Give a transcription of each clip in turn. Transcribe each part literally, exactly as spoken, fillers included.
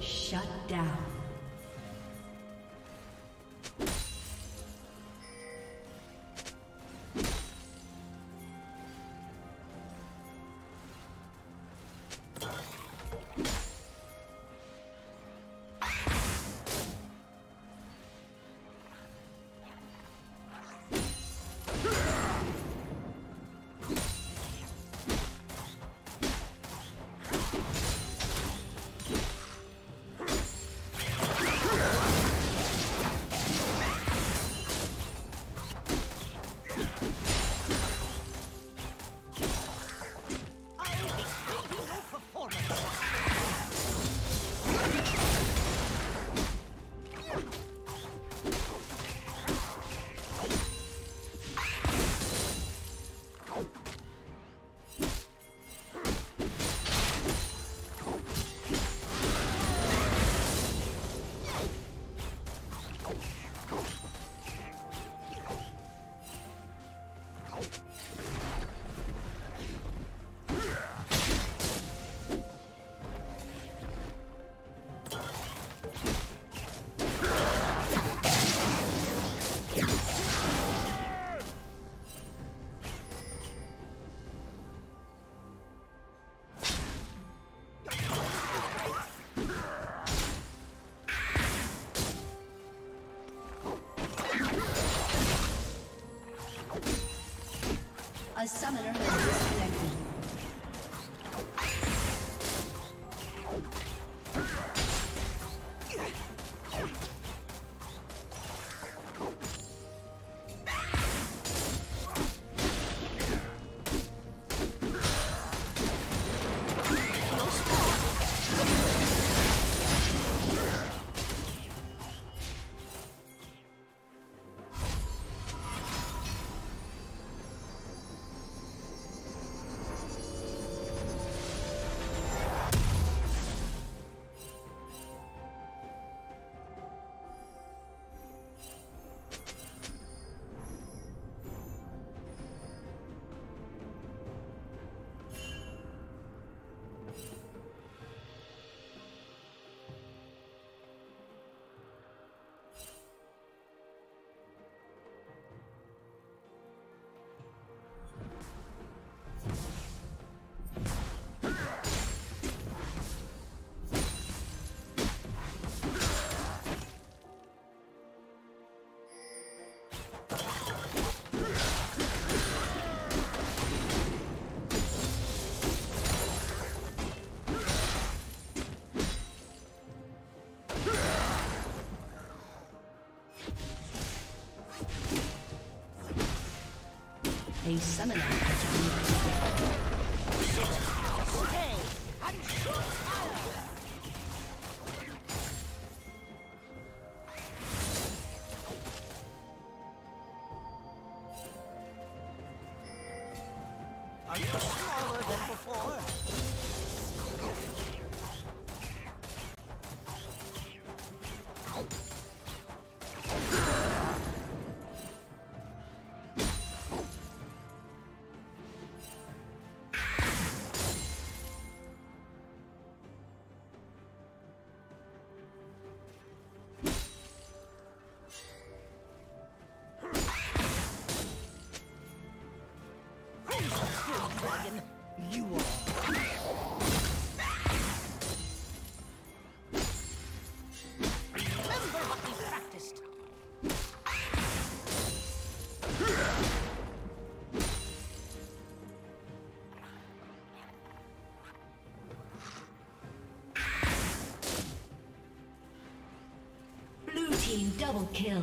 Shut down. A summoner has disconnected. A summoner has been double kill.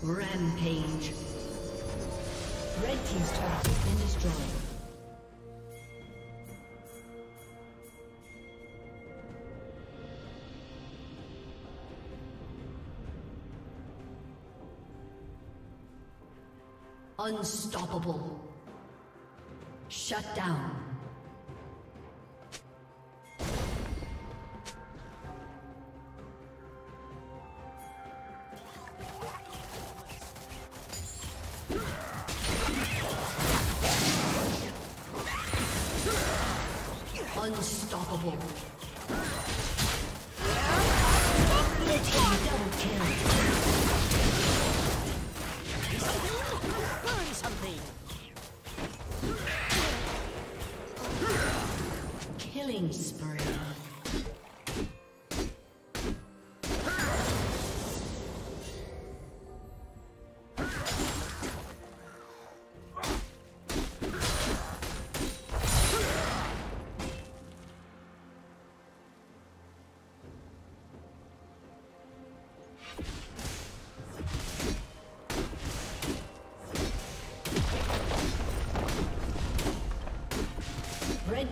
Rampage. Red team's turret has been destroyed. Unstoppable. Shut down. Unstoppable. Blue team double kill. Burn something. Killing spree.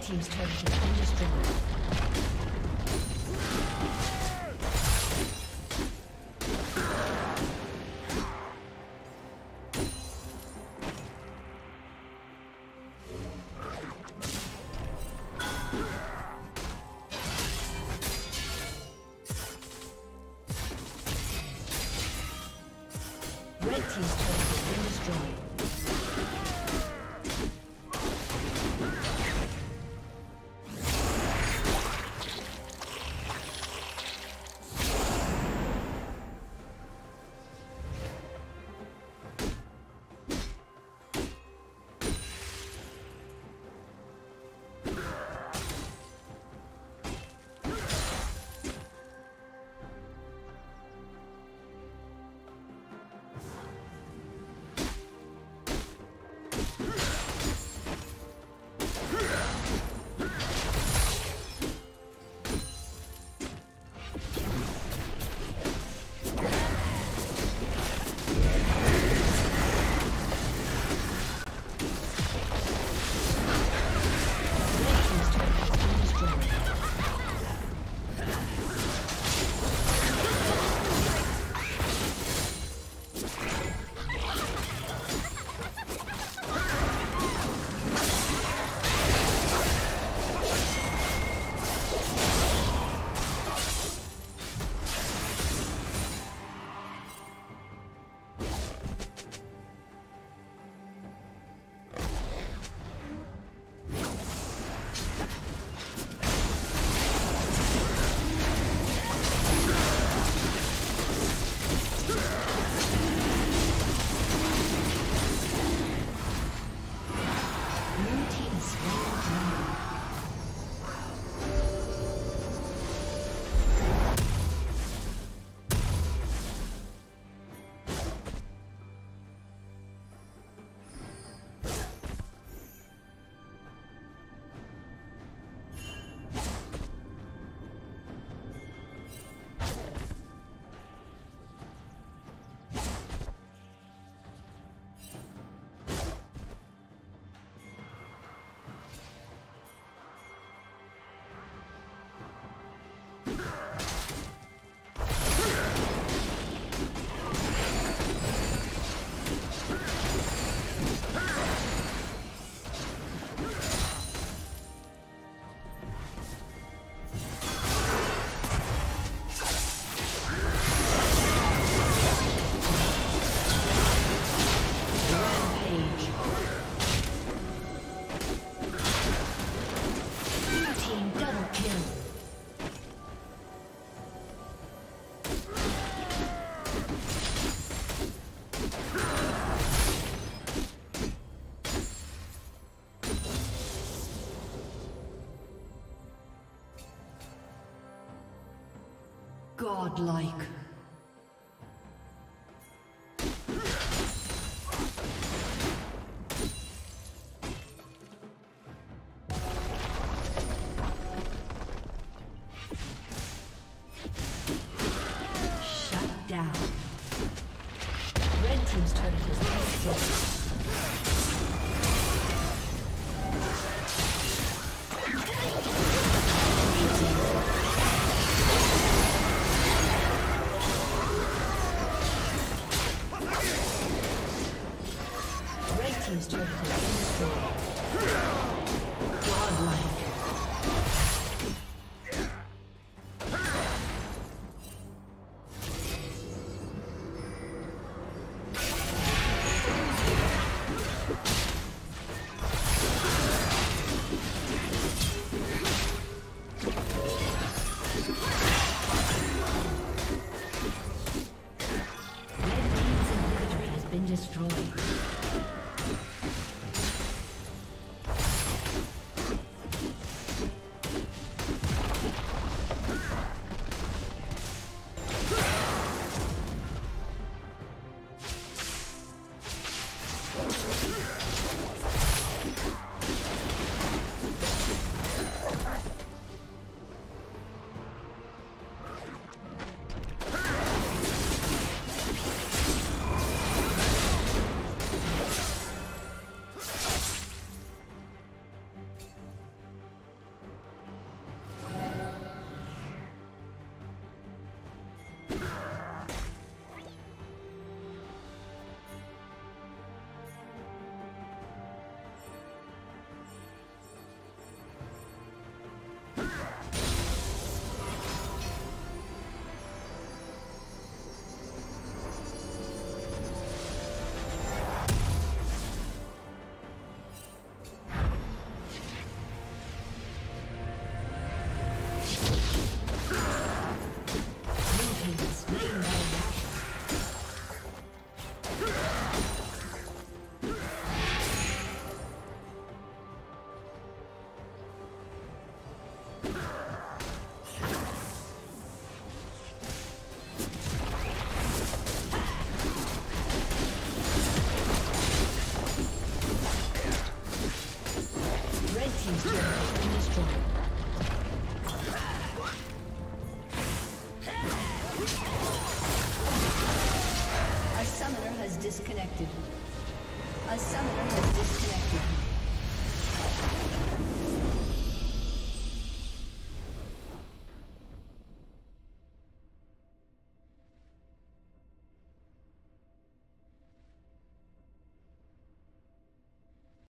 team's turret has been destroyed. Godlike. Shut down. Red team's turret is destroyed. He's trying to